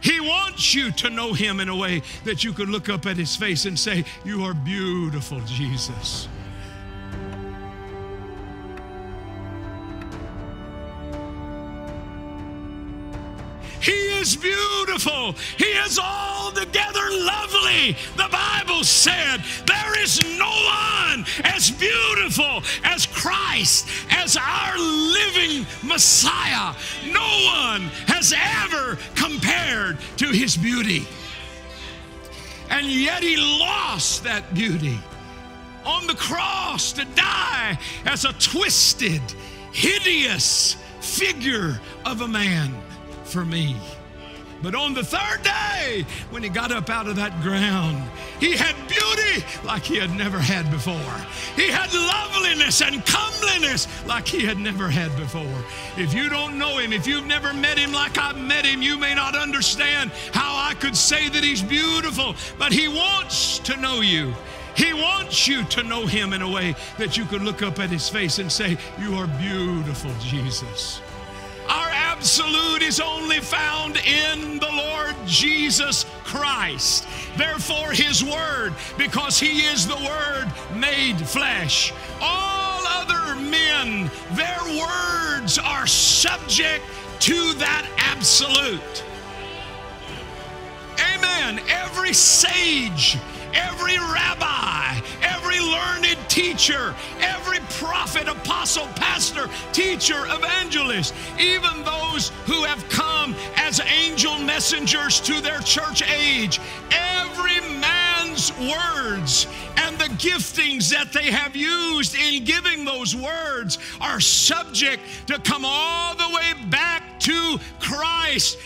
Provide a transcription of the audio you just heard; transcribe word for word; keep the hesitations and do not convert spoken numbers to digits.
He wants you to know him in a way that you could look up at his face and say, "You are beautiful, Jesus." He is beautiful. He is altogether lovely. The Bible said there is no one as beautiful as Christ, as our living Messiah. No one has ever compared to his beauty. And yet he lost that beauty on the cross to die as a twisted, hideous figure of a man for me. But on the third day, when he got up out of that ground, he had beauty like he had never had before. He had loveliness and comeliness like he had never had before. If you don't know him, if you've never met him like I've met him, you may not understand how I could say that he's beautiful, but he wants to know you. He wants you to know him in a way that you could look up at his face and say, "You are beautiful, Jesus." Our absolute is only found in the Lord Jesus Christ. Therefore, his word, because he is the word made flesh. All other men, their words are subject to that absolute. Amen. Every sage, every rabbi, every learned teacher, every prophet, apostle, pastor, teacher, evangelist, even those who have come as angel messengers to their church age, every man's words and the giftings that they have used in giving those words are subject to come all the way back to Christ,